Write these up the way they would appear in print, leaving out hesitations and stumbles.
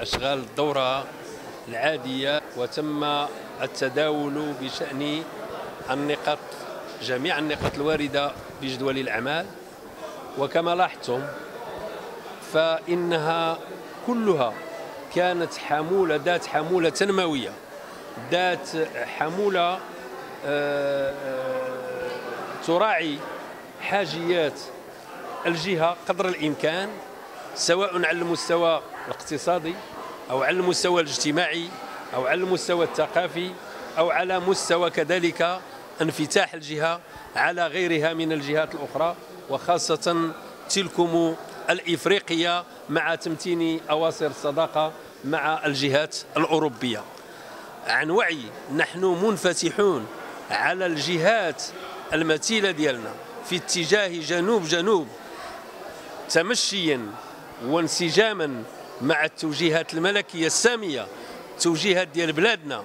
أشغال الدورة العادية، وتم التداول بشأن النقاط، جميع النقاط الواردة بجدول الأعمال. وكما لاحظتم فإنها كلها كانت حمولة، ذات حمولة تنموية، ذات حمولة تراعي حاجيات الجهة قدر الإمكان، سواء على المستوى الاقتصادي أو على المستوى الاجتماعي أو على المستوى الثقافي أو على مستوى كذلك انفتاح الجهة على غيرها من الجهات الأخرى، وخاصة تلكم الإفريقية مع تمتين أواصر الصداقة مع الجهات الأوروبية. عن وعي نحن منفتحون على الجهات المثيلة ديالنا في اتجاه جنوب تمشيا وانسجاما مع التوجيهات الملكية السامية، توجيهات ديال بلادنا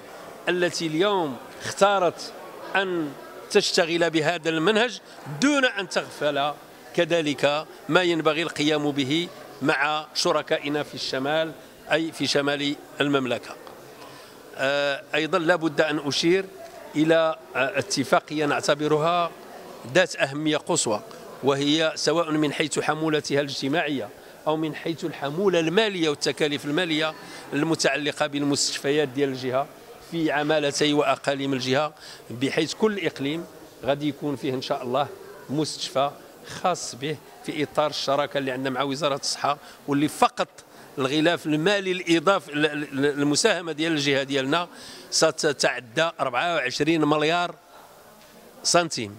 التي اليوم اختارت أن تشتغل بهذا المنهج دون أن تغفل كذلك ما ينبغي القيام به مع شركائنا في الشمال، أي في شمال المملكة. أيضا لا بد أن أشير إلى اتفاقية نعتبرها ذات أهمية قصوى، وهي سواء من حيث حمولتها الاجتماعية أو من حيث الحمولة المالية والتكاليف المالية المتعلقة بالمستشفيات ديال الجهة في عمالتي وأقاليم الجهة، بحيث كل إقليم غادي يكون فيه إن شاء الله مستشفى خاص به في إطار الشراكة اللي عندنا مع وزارة الصحة، واللي فقط الغلاف المالي الإضافي المساهمة ديال الجهة ديالنا ستتعدى 24 مليار سنتيم،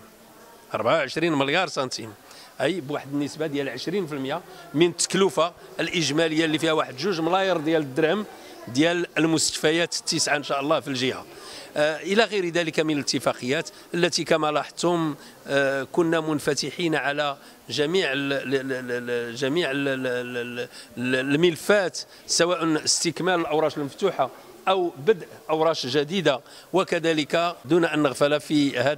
24 مليار سنتيم، أي بواحد النسبة ديال 20% من التكلفة الإجمالية اللي فيها واحد 2 ملاير ديال الدرهم ديال المستشفيات التسعة إن شاء الله في الجهة. إلى غير ذلك من الاتفاقيات التي كما لاحظتم كنا منفتحين على جميع الملفات، سواء استكمال الأوراش المفتوحة أو بدء أوراش جديدة، وكذلك دون أن نغفل في هذا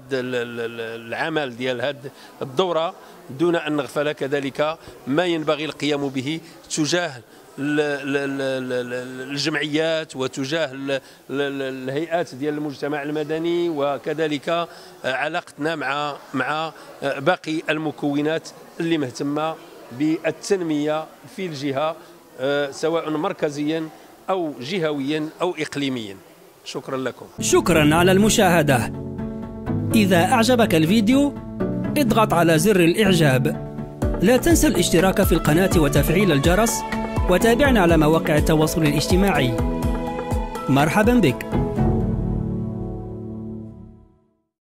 العمل ديال هذه الدورة، دون أن نغفل كذلك ما ينبغي القيام به تجاه الجمعيات وتجاه الهيئات ديال المجتمع المدني، وكذلك علاقتنا مع باقي المكونات اللي مهتمة بالتنمية في الجهة، سواء مركزيا أو جهويا أو إقليميا. شكرا لكم. شكرا على المشاهدة. إذا أعجبك الفيديو اضغط على زر الإعجاب، لا تنسى الاشتراك في القناة وتفعيل الجرس، وتابعنا على مواقع التواصل الاجتماعي. مرحبا بك.